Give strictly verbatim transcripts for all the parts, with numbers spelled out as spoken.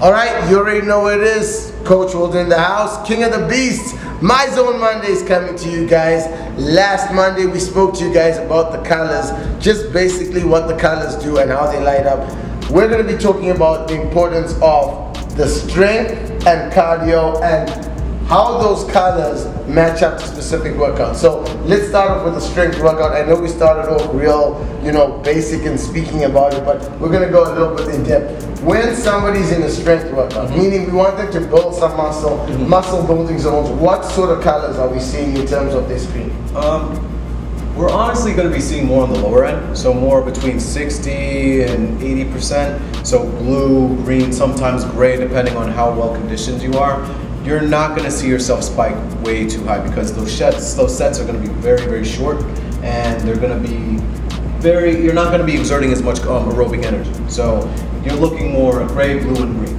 All right, you already know what it is. Coach Wildon in the house, King of the Beast. My Zone Monday is coming to you guys. Last Monday we spoke to you guys about the colors, just basically what the colors do and how they light up. We're going to be talking about the importance of the strength and cardio and how those colors match up to specific workouts. So let's start off with a strength workout. I know we started off real, you know, basic and speaking about it, but we're gonna go a little bit in depth. When somebody's in a strength workout, mm-hmm. meaning we want them to build some muscle, mm-hmm. muscle building zones, what sort of colors are we seeing in terms of their speed? Um, we're honestly gonna be seeing more on the lower end, so more between sixty and eighty percent. So blue, green, sometimes gray, depending on how well conditioned you are. You're not going to see yourself spike way too high because those sets, those sets are going to be very, very short, and they're going to be very, you're not going to be exerting as much um, aerobic energy. So you're looking more gray, blue, and green.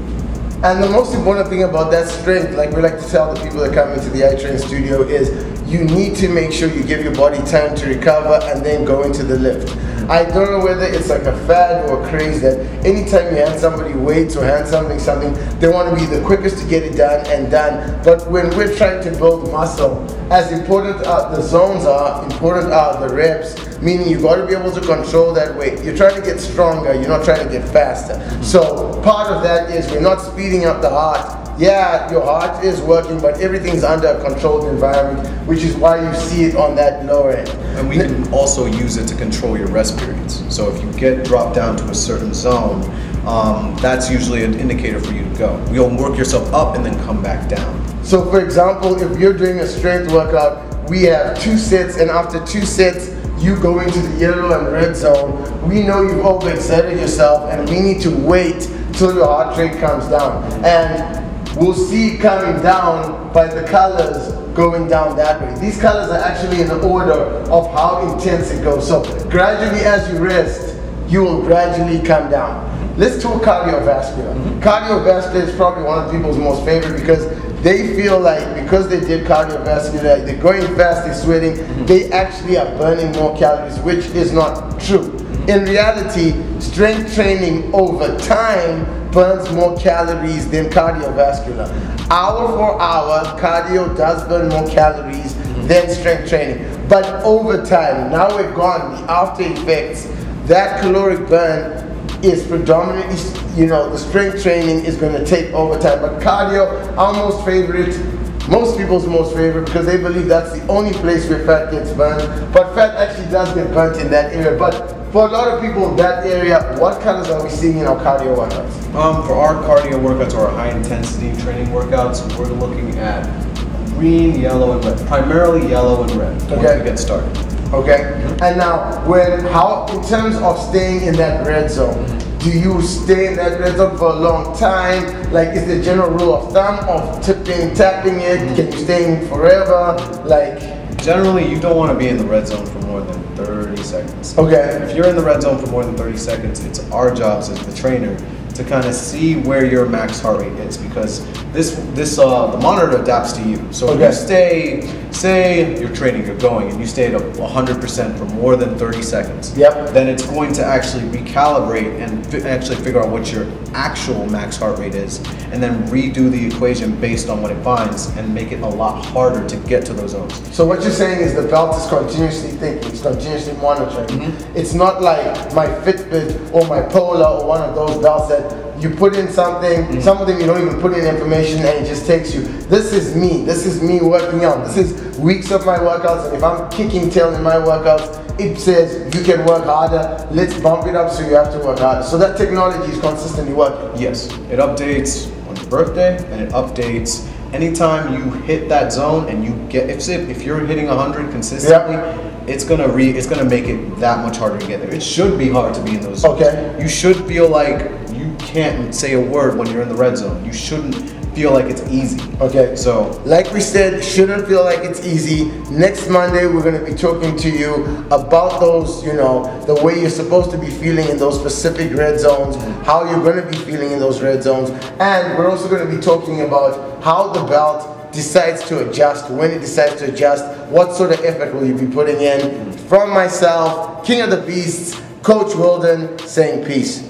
And the most important thing about that strength, like we like to tell the people that come into the iTrain Studio, is you need to make sure you give your body time to recover and then go into the lift. I don't know whether it's like a fad or a craze that anytime you hand somebody weights or hand something something, they want to be the quickest to get it done and done. But when we're trying to build muscle, as important uh, the zones are, important are the reps, meaning you've got to be able to control that weight. You're trying to get stronger, you're not trying to get faster. So part of that is we're not speeding up the heart. Yeah, your heart is working, but everything's under a controlled environment, which is why you see it on that lower end. And we can also use it to control your rest periods. So if you get dropped down to a certain zone, um, that's usually an indicator for you to go. You'll work yourself up and then come back down. So for example, if you're doing a strength workout, we have two sets, and after two sets, you go into the yellow and red zone. We know you've overexerted yourself, and we need to wait till your heart rate comes down. And we'll see it coming down by the colors going down that way. These colors are actually in the order of how intense it goes. So gradually as you rest, you will gradually come down. Let's talk cardiovascular. Mm-hmm. Cardiovascular is probably one of people's most favorite because they feel like because they did cardiovascular, they're going fast, they're sweating, mm-hmm. they actually are burning more calories, which is not true. In reality, strength training over time burns more calories than cardiovascular. Hour for hour, cardio does burn more calories than strength training. But over time, now we're gone, the after effects, that caloric burn is predominantly, you know, the strength training is going to take over time. But cardio, our most favorite, most people's most favorite, because they believe that's the only place where fat gets burned. But fat actually does get burnt in that area. But for a lot of people in that area, what colors are we seeing in our cardio workouts? Um, for our cardio workouts or our high intensity training workouts, we're looking at green, yellow, and red. Primarily yellow and red once okay. we get started. Okay. And now, when how in terms of staying in that red zone, do you stay in that red zone for a long time? Like, is the general rule of thumb of tipping, tapping it? Can you stay in forever? Like. Generally, you don't want to be in the red zone for more than thirty seconds. Okay. If you're in the red zone for more than thirty seconds, it's our jobs as the trainer to kind of see where your max heart rate is because this this uh, the monitor adapts to you. So okay. if you stay, say you're training, you're going, and you stay at one hundred percent for more than thirty seconds, yep. then it's going to actually recalibrate and fi actually figure out what your actual max heart rate is and then redo the equation based on what it finds and make it a lot harder to get to those zones. So what you're saying is the belt is continuously thinking, it's continuously monitoring. Mm-hmm. It's not like my Fitbit or my Polar or one of those belts that you put in something, mm-hmm. something you don't even put in information and it just takes you. This is me, this is me working out. This is weeks of my workouts, and if I'm kicking tail in my workouts, it says you can work harder, let's bump it up so you have to work harder. So that technology is consistently working. Yes, it updates on your birthday and it updates anytime you hit that zone and you get, if, if you're hitting one hundred consistently, yep. it's gonna re it's gonna make it that much harder to get there. It should be hard to be in those zones. Okay. You should feel like you can't say a word when you're in the red zone. You shouldn't feel like it's easy. Okay. So like we said, shouldn't feel like it's easy. Next Monday we're gonna be talking to you about those, you know, the way you're supposed to be feeling in those specific red zones, how you're gonna be feeling in those red zones, and we're also gonna be talking about how the belt decides to adjust, when it decides to adjust, what sort of effort will you be putting in. From myself, King of the Beasts, Coach Wildon, saying peace.